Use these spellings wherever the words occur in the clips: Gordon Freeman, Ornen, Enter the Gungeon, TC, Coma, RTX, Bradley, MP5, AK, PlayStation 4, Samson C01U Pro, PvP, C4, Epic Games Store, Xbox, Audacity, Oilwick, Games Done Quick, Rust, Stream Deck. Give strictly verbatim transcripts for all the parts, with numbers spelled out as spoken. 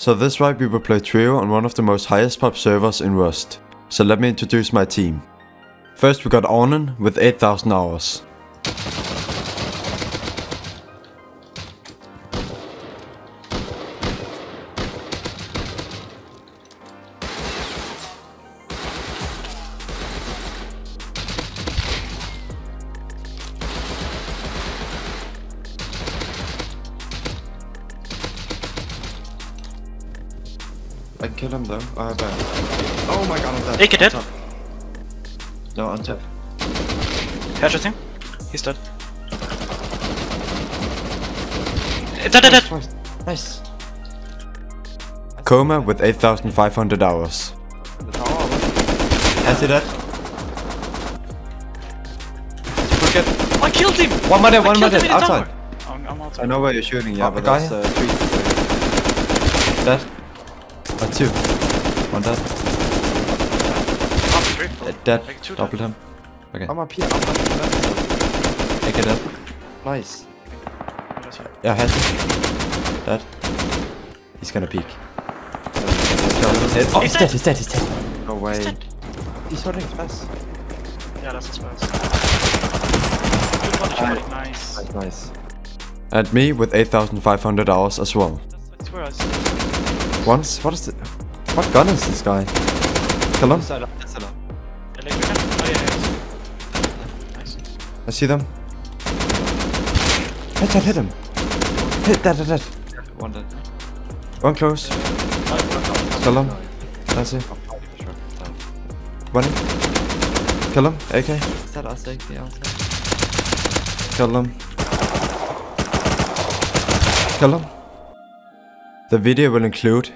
So this ride we will play trio on one of the most highest pop servers in Rust. So let me introduce my team. First we got Ornen with eight thousand hours. I can kill him though. I have a... Oh my god, I'm dead. Ake dead. No, I'm dead. Headshot him. He's dead. Dead, dead, dead. Nice. Coma with eight thousand five hundred hours. Is he dead? I killed him! One more dead, one more dead, outside. I'm, I'm outside. I know where you're shooting, yeah, oh, but that's uh, three. Dead. That's two. One dead. Uh, dead. Like Double him. Okay. I'm up here. I'm up here. Take it up. Nice. Yeah, head. Dead. He's gonna peek. Oh, he's dead. He's dead. He's dead. No way. He's, dead. He's holding his best. Yeah, that's his best. Good one, Charlie. Nice. Nice. Nice. And me with eight thousand five hundred hours as well. That's where I see. Once? What is the... What gun is this guy? Kill him? I see them. Hit that, hit him! Hit that, hit that! One dead. One close. Kill him. That's it. One. Kill him. A K. Kill him. Kill him. The video will include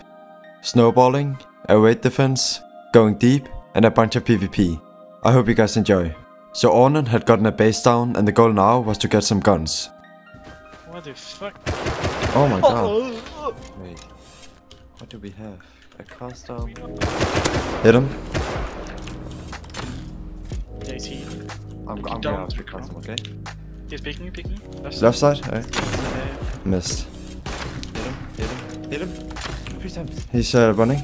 snowballing, air raid defense, going deep, and a bunch of PvP. I hope you guys enjoy. So Ornen had gotten a base down and the goal now was to get some guns. What the fuck? Oh my god. Wait. What do we have? A cast down? Hit him. J T. I'm, I'm gonna have to cast him, okay? He's picking me, picking me. Left side? Left side? Alright. Yeah. Missed. Hit him. Three times. He's uh, running.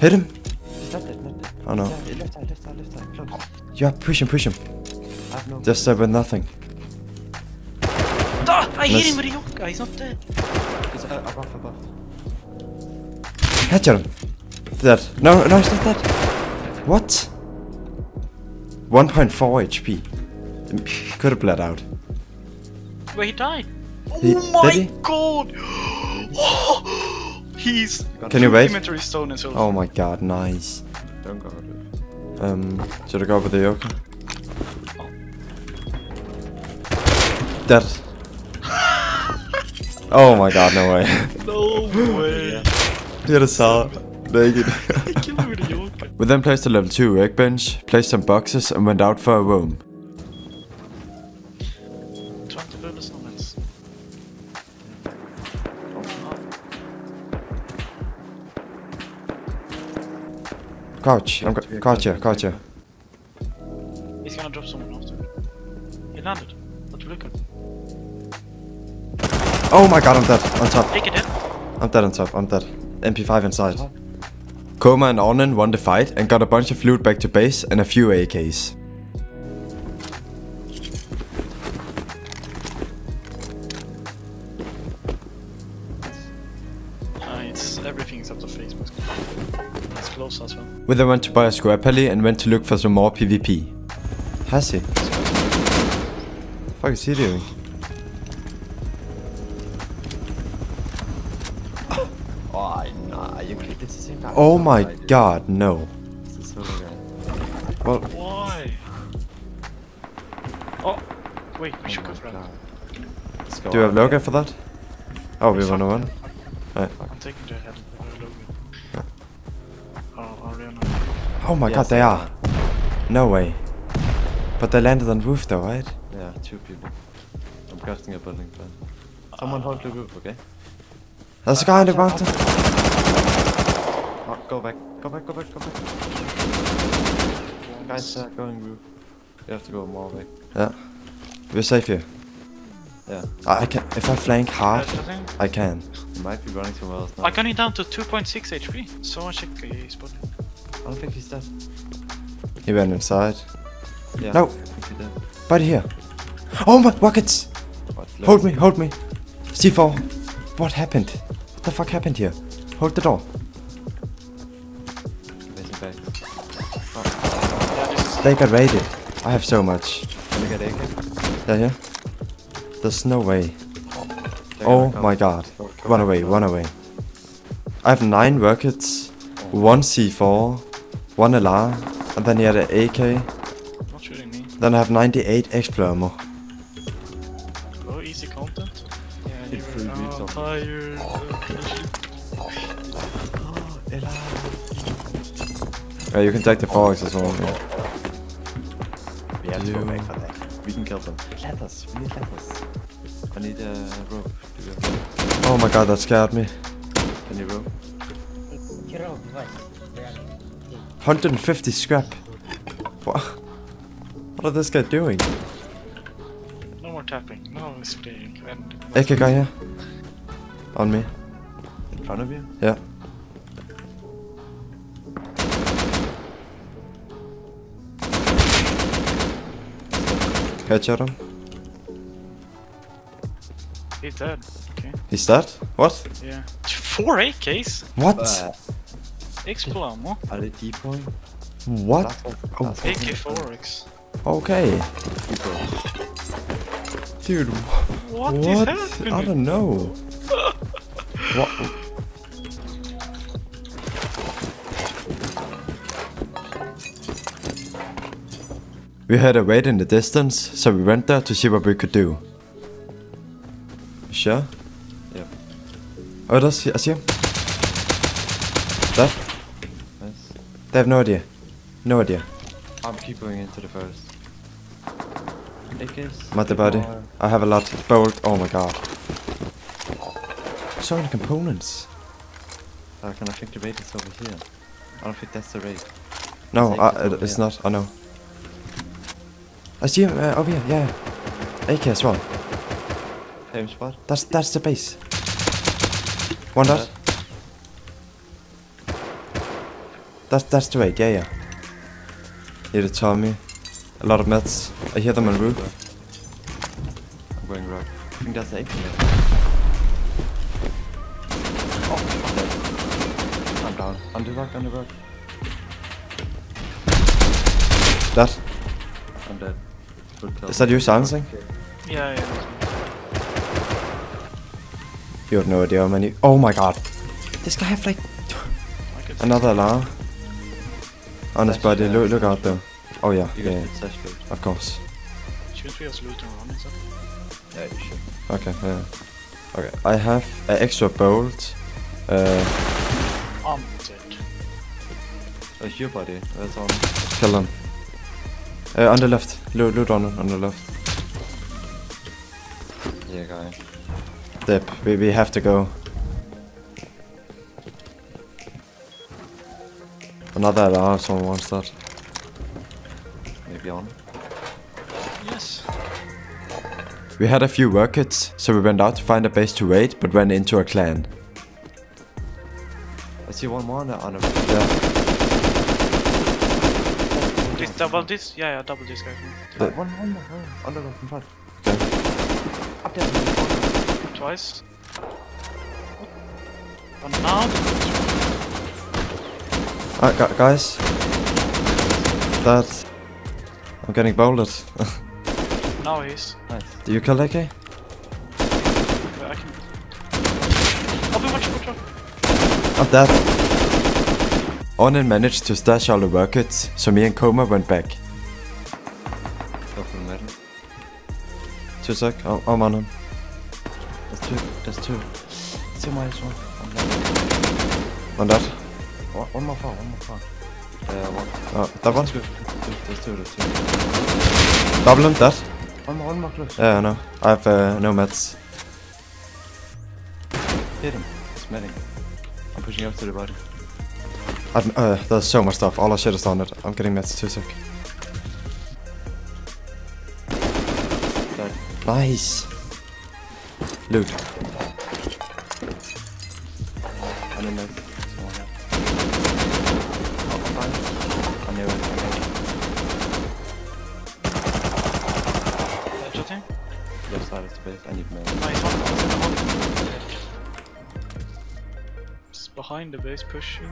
Hit him. He's not dead, not dead. Oh no. Left side, left side, left side. Close. Yeah, push him, push him. I have no. Just there with nothing. Ah, I Miss. hit him with a yoga. He's not dead. He's uh, above, above. Headshot him. Dead. No, no, he's not dead. What? one point four H P. Could have bled out. Wait, he died. He, oh my he? god. Oh, he's Can you wait? Stone and oh my god, nice. Don't go with it. Um, should I go with the yoke? Oh. Dead. Oh my god, no way. No way. You're the star. Naked. We then placed a level two workbench, placed some boxes, and went out for a roam. Crouch, I'm crouch here, crouch here. He's gonna drop someone after. He landed. What do you look at? Oh my god, I'm dead. On top. Take it in. I'm dead on top, I'm dead. M P five inside. Oh. Coma and Ornen won the fight and got a bunch of loot back to base and a few A Ks. Nice, everything except the face mask. That's close as well. We then went to buy a square pelly and went to look for some more PvP. Has he? What the fuck is he doing? Oh, nah, you clicked at the same time. Oh my god, no. This is so good. Well, why? Oh, wait, we oh should go for that. Let's go. Do you have Logan for that? Oh, we want to win. Right. I'm taking the head. Oh my yes, god, they are. No way. But they landed on roof though, right? Yeah, two people. I'm crafting a building plan. Someone uh, hold the roof, okay? There's a guy in the mountain. Oh, go back, go back, go back, go back. The guys are uh, going roof. You have to go more way. Yeah. We're safe here. Yeah. I, I can. If I flank hard, I can. He might be running somewhere else now. I got him down to two point six H P. So much H P he's putting. I don't think he's dead. He went inside. Yeah. No. Buddy here. Oh my rockets! What, hold me, hold me. C four. What happened? What the fuck happened here? Hold the door. Oh. They got raided. I have so much. They're here. There's no way. Oh my god. Run away, run away. I have nine rockets, one C four, one L R, and then he had an A K. Not shooting me. Then I have ninety-eight explo ammo. Low easy content. Yeah, you are tired. Oh, L R. Yeah, you can take the forex as well. Yeah. We have to go back for that. We can kill them. Let us, we need let us. I need a rope. Oh my god, that scared me. Any rope? one hundred fifty scrap. What? What is this guy doing? No more tapping, no explaining. A K guy here. On me. In front of you? Yeah. Headshot him. He's dead. Okay. He's dead? What? Yeah. Four A Ks? What? Uh, Explo ammo. Are they depoy? What? Oh. A K four X. Okay. Dude. What, what is happening? I don't know. What? We heard a raid in the distance, so we went there to see what we could do. You sure? Yeah. Oh, that's he, I see him. That? Nice. They have no idea. No idea. I'm keep going into the first. Mother body. Are... I have a lot. Bolt. Oh my god. So many components. Uh, can I think the raid is over here? I don't think that's the raid. No, I, it, it's not. I know. I see him uh, over here, yeah. A K as well. Same spot. That's that's the base. One dot. That's that's the way, yeah yeah. Here the Tommy. A lot of meds. I hear them on the roof. I'm going right. I think that's the A K. Oh, I'm down. On the rock, on the rock. That. I'm dead. Is that you silencing? Yeah, yeah. You have no idea how many. Oh my god! This guy have like another alarm on his body. Look, look out though. Oh yeah, yeah, yeah. Of course. Should we just loot around and stuff? Yeah, you should. Okay, yeah. Okay, I have an extra bolt. Uh. I'm dead. That's your body. That's on. Kill them. Uh, on the left, loot, loot on on the left. Yeah, guy. Dip, we, we have to go. Another alarm, someone wants that. Maybe on. Yes. We had a few rockets, so we went out to find a base to raid, but ran into a clan. I see one more on the on the. Please double this? Yeah, yeah, double this guy. One, one, one, one. On the left in front. Okay. Up there. Twice. One down. Alright, guys. That. I'm getting bolted. Now he's. Nice. Do you kill A K? Yeah, I can. I'll be watching, watch out. I'm dead. Ornen managed to stash all the rockets, so me and Coma went back. Two sec, oh, I'm on him. That's two, that's two. Two minus one. One that. One, one more far, one more far. Uh, one. Oh, that one? Two, that's two, that's two. Double him, that. One more, one more close. Yeah, I know. I have uh, no meds. Hit him. It's medic. I'm pushing up to the body. Uh, there's so much stuff, all I should have done it. I'm getting meds, too sick. Nice! Loot. I don't know if someone else. I knew it. Is that your team? Left side of the base, I need more. Nice one, it's in the hole. It's behind the base, pushing.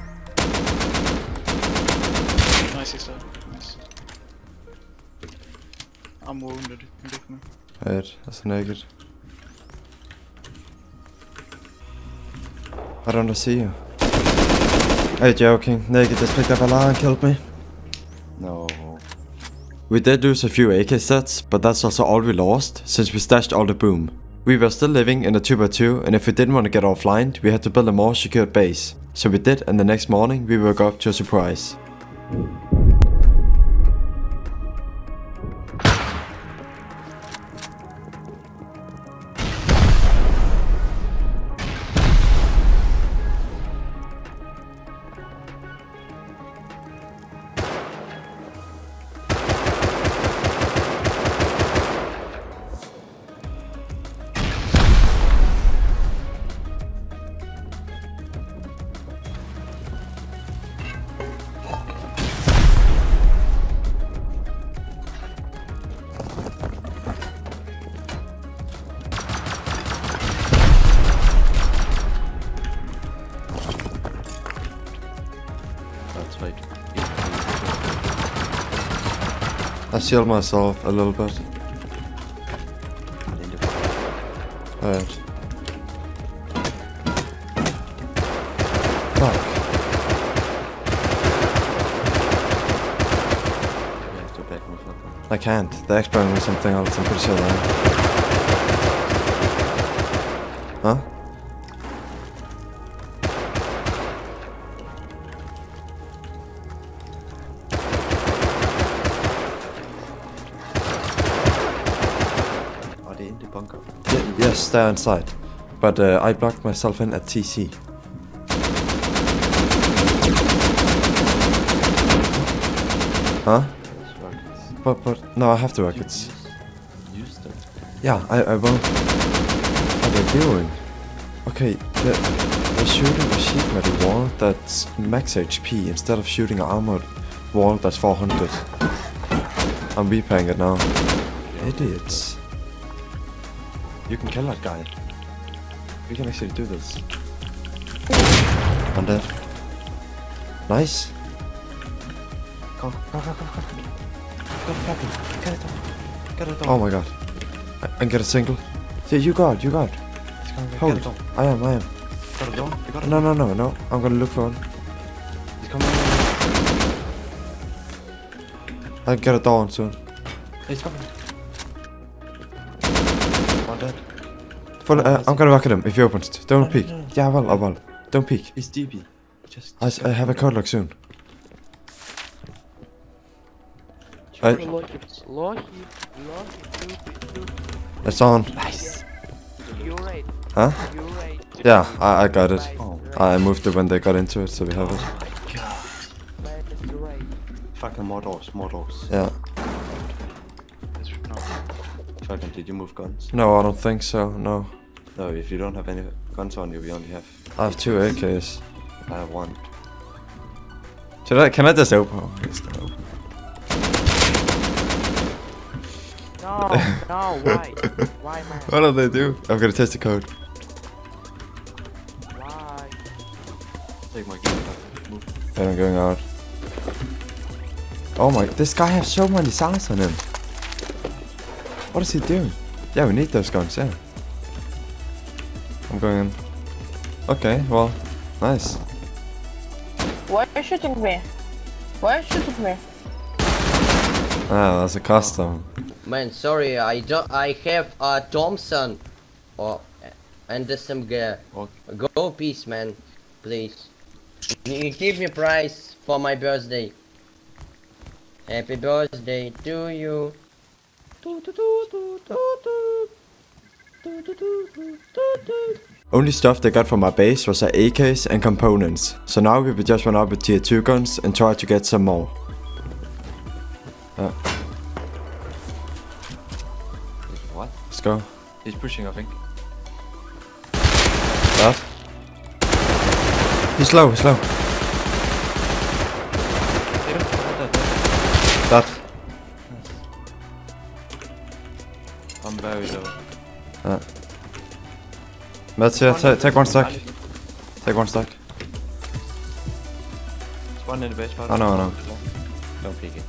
Nice, he's dead. Nice. I'm wounded, you can pick me. Heard, that's no good. I don't see you. Are you joking? Naked just picked up a line and killed me. No. We did lose a few A K sets, but that's also all we lost, since we stashed all the boom. We were still living in a two by two, and if we didn't want to get offline, we had to build a more secured base. So we did, and the next morning we woke up to a surprise. I shield myself a little bit. Alright. Fuck. I can't. They're experimenting with something else, I'm pretty sure they are. Huh? Yes, they're inside, but uh, I blocked myself in at T C. Huh? But, but, no, I have the rockets. Use them. Yeah, I, I won't. What are they doing? Okay, they're, they're shooting a sheet metal wall that's max H P instead of shooting an armored wall that's four hundred. I'm repaying it now. Idiots. You can kill that guy. We can actually do this. I'm dead. Nice. Go, go, go, go, go. Go, Bradley. Get it on. Get it on. Oh my god. I can get a single. Yeah, you got, you got. Hold. Get it on. I am, I am. Got it on. You got it. No, no, no, no. I'm gonna look for him. He's coming. I can get it on soon. He's coming. Full, uh, I'm gonna rocket him if he opens. Don't no, peek. No, no. Yeah, I will, I will. Don't peek. It's D B. Just, just I, I have a code lock soon. I, it's on. Nice. You're right. Huh? You're right. Yeah, I, I got it. Oh. I moved it when they got into it, so we have it. Oh my god. You're right. Fucking more doors, more doors. Yeah. Fucking, did you move guns? No, I don't think so, no. No, if you don't have any guns on you, we only have... I have two A Ks. I have one. Should I, can I just open? Oh, it's not open. No, no, why? Why, man? What do they do? I'm gonna test the code. Why? Take my gun back, move. And I'm going out. Oh my, this guy has so many sides on him. What is he doing? Yeah, we need those guns, yeah. I'm going in. Okay, well, nice. Why are you shooting me? Why are you shooting me? Ah, that's a custom. Man, sorry, I don't. I have a Thompson or and S M G. Okay. Go peace, man, please. You give me prize for my birthday. Happy birthday to you. Only stuff they got from my base was our A Ks and components, so now we will just run out with tier two guns and try to get some more. Uh. What? Let's go. He's pushing, I think. That. He's low, he's low. That. I'm very low. Uh. That's yeah, t take one stack. Take one stack. There's one in the baseball. Oh no, no. Don't peek it.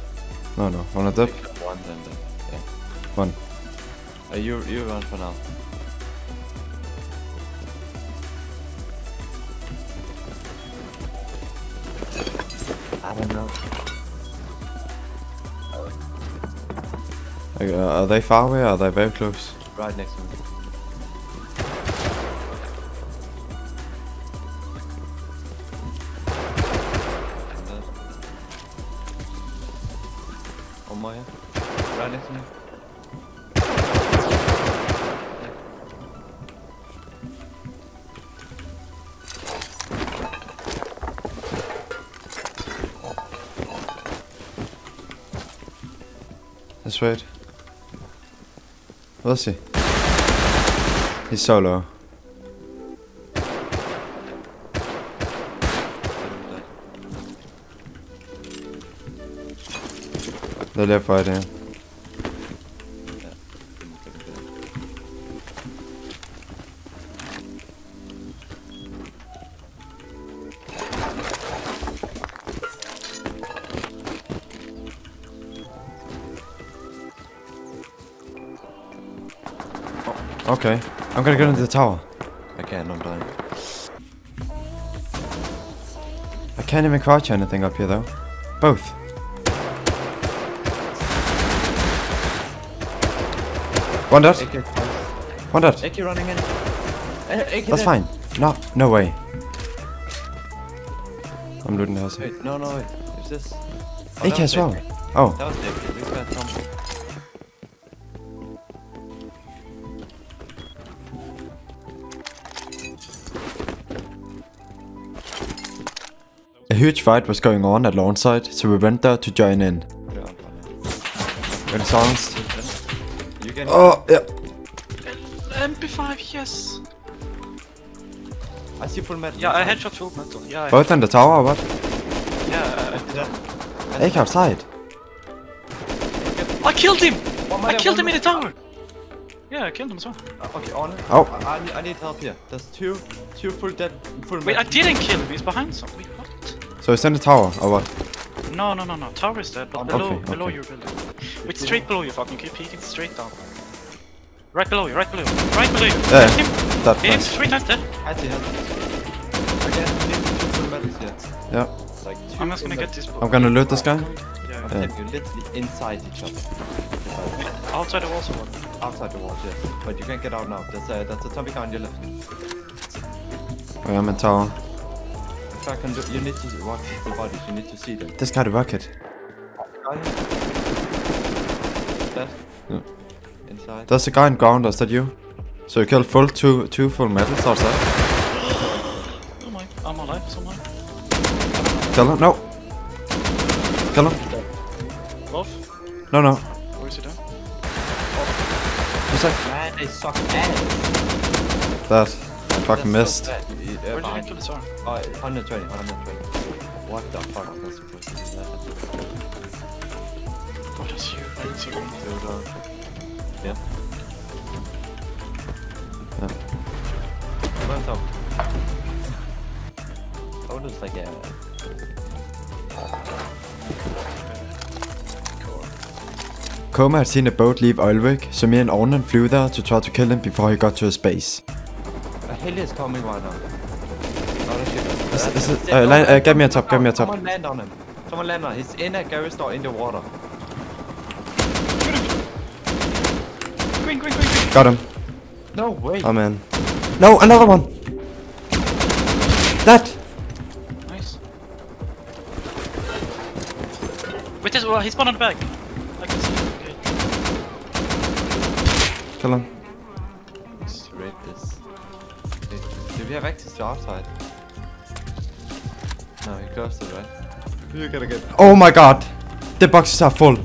No, no. One at up. One, then, then. Yeah. One. Uh, you, you run for now. I don't know. Okay, uh, are they far away or are they very close? Right next to me. One more here. Right next to me. That's right. Where is he? He's so low. They left right here. Okay, I'm gonna go into the tower. Again, I'm blind. I can't even crouch anything up here though. Both. One dot. One dot. Running in. That's fine. No, no way. I'm looting the house. Wait, no, no, wait. It's this. Oh, A K as well. Oh. That was Dick. This guy's something. A huge fight was going on at launch site, so we went there to join in. When silenced. Oh, yeah. M P five, yes. I see full metal. Yeah, I headshot full metal. Yeah. Both in the tower or what? Yeah, uh, yeah. Ake outside. I killed him! I killed him in the tower! Yeah, I killed him as well. Uh, okay, on it. Oh. I, I, I need help here. There's two, two full dead, full metal. Wait, I didn't kill him. He's behind something. So it's in the tower, or what? No, no, no, no. Tower is dead, but below, okay, below okay. Your building. Wait, straight below you, fucking keep peeking straight down. Right below you, right below you, right below you. Yeah, hit him. That hit him three times dead. I see him. I Yeah. Like I'm just gonna get this. I'm gonna loot this guy. Yeah. yeah. yeah. You're literally inside each other. Outside the walls or what? Outside the walls, yes. But you can't get out now. That's a, that's a zombie car on your left. Oh, yeah, I'm in tower. I can do, you need to watch the bodies, you need to see them. This guy the bucket. Yeah. Inside. There's a guy in ground, is that you? So you killed full two two full metals outside. Oh my, I'm alive somehow. Kill him, no. Kill him. Love? No, no. Where is he down? What's that? Man, they suck ass. That. Fucking missed. Where did I kill his arm? Oh, one twenty, one twenty. What the fuck was supposed to do that? What is you? I didn't see one. Yeah. Yeah. One top. That was like a... Coma had seen a boat leave Oilwick, so me and Ornen flew there to try to kill him before he got to his base. Heli is coming right now. Is, is it, uh, land, uh, give me a top, give me a top. Someone land on him. Someone land on him. He's in a garage door in the water. Green, green, green, green. Got him. No way. Oh man. No, another one. That. Nice. Wait, this, well, he's spawned on the back. I can see him. Okay. Kill him. Let's rate this. Do we have access to outside? No, he closed it, right? You gotta get. Oh my god! The boxes are full!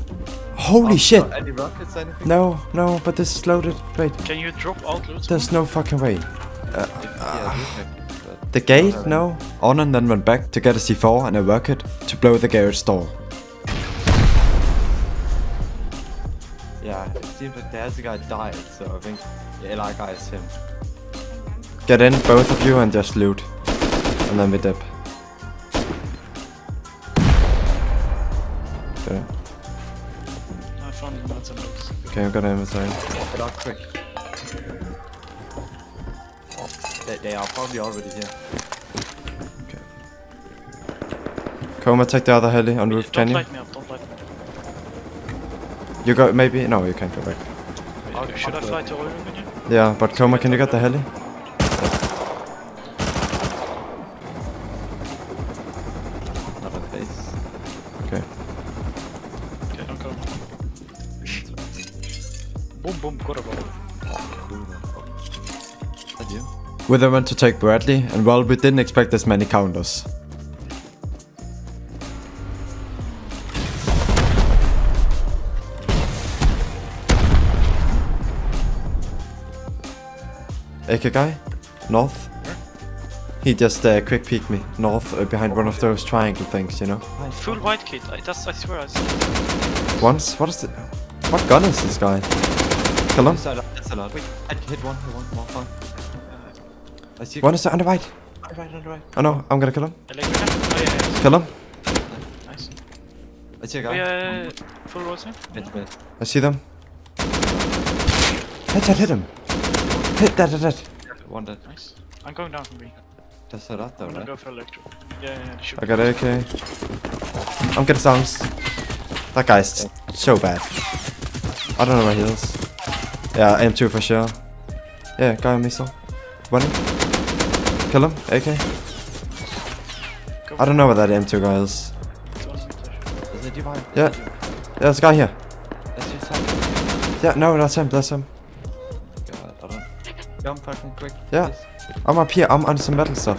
Holy oh, shit! Any rockets or anything? No, no, but this is loaded. Wait. Can you drop out loot? There's no fucking way. Uh, Uh, the gate? No. Ornen then went back to get a C four and a rocket to blow the garage door. Yeah, it seems like the other guy died, so I think the L I guy is him. Get in, both of you, and just loot. And then we dip. Okay. I found him lots of looks. Okay, I've got an inventory. Get out quick. They, they are probably already here. Okay. Coma, take the other heli on roof, don't can you? Light me up, don't light me up. You go, maybe? No, you can't go back. Okay, should I fly to Oilwick with you? Yeah, but Coma, can you get the heli? Another face. Okay. Okay, don't go. Boom, boom, got a bomb. That you? We then went to take Bradley, and well, we didn't expect as many counters. A K guy? North? He just uh, quick peeked me. North uh, behind one of those triangle things, you know? Full white kid, I just, I swear I saw it. Once? What is the... What gun is this guy? Kill him? That's a lot. Wait, I hit one, hit one, more fun. I see one is on the right. On the right, on the right. Oh no, I'm gonna kill him. Electric. Oh, yeah, yeah, yeah. Kill him. Nice. I see a guy. Oh, yeah, yeah, yeah. Full rotation. Yeah. I see them. Headshot hit him. Hit that, hit that. One dead. Nice. I'm going down from me. That's a lot though, I'm gonna right? go for electro. Yeah, yeah, yeah. I got A K. I'm getting sounds. That guy's so bad. I don't know where he is. Yeah, A M two for sure. Yeah, guy on me still. One. Kill him, A K. Go I don't know where that A M two guy is. Yeah. Yeah, there's a guy here. Yeah, no, that's him, that's him. Jump fucking quick. Yeah. Please. I'm up here. I'm on some metal stuff.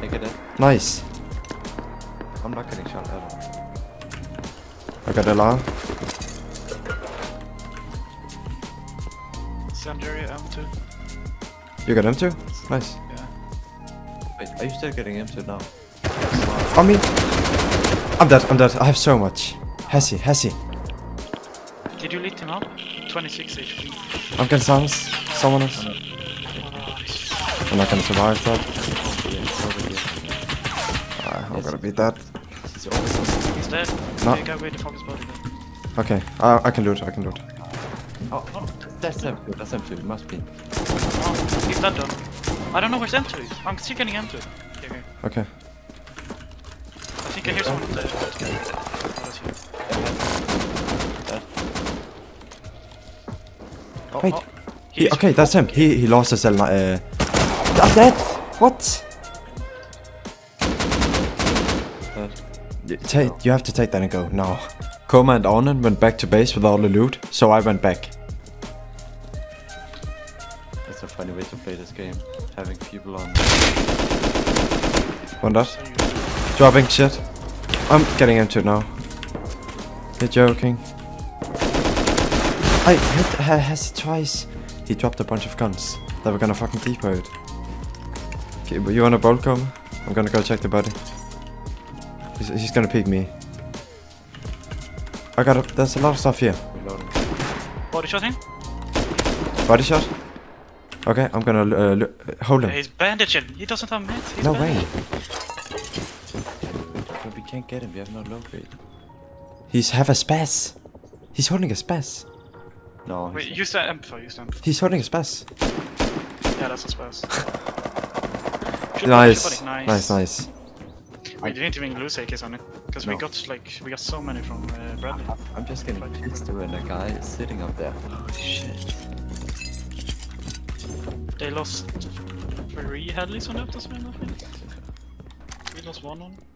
Take it in. Nice. I'm not getting shot at all. I got alarm. Sandria M two. You got M two? Nice. Yeah. Wait, are you still getting M two now? Wow. On me. I'm dead. I'm dead. I have so much. Hessie. Hessie. Did you lead him up? twenty-six H P. I'm getting sounds. Someone else. I'm not gonna survive that. Alright, I'm gonna beat that. He's dead. No. Okay, I, I can do it, I can do it. Oh, oh that's M two, that's M two, it must be. Oh, he's dead though. I don't know where's M two is. I'm still getting M two. Okay. okay. I think I hear someone dead. Oh, wait. Oh. He, okay, that's him. He he lost his L nine. Uh, I'm dead. What? Take, you have to take that and go now. Coma and Ornen went back to base with all the loot, so I went back. That's a funny way to play this game. Having people on. One dot. Dropping shit. I'm getting into it now. You're joking. I hit uh, has it twice. He dropped a bunch of guns that we're gonna fucking depot it. Okay, you wanna bolt come? I'm gonna go check the body. He's, he's gonna peek me. I got a, there's a lot of stuff here. Body shot him? Body shot? Okay, I'm gonna uh, look, uh, hold him. He's bandaging. He doesn't have meds. No bandaging. way. But we can't get him. We have no locate. He's have a spaz. He's holding a spaz. No. Wait, use the amplifier, use the amplifier. He's holding a spaz. Yeah, that's a spaz. nice. nice. Nice, nice. We didn't even lose A Ks on it. Because no. we got like, we got so many from uh, Bradley. I'm just getting pissed when the guy is sitting up there. Oh, shit. They lost three headlies on that, that's why I think. We lost one on.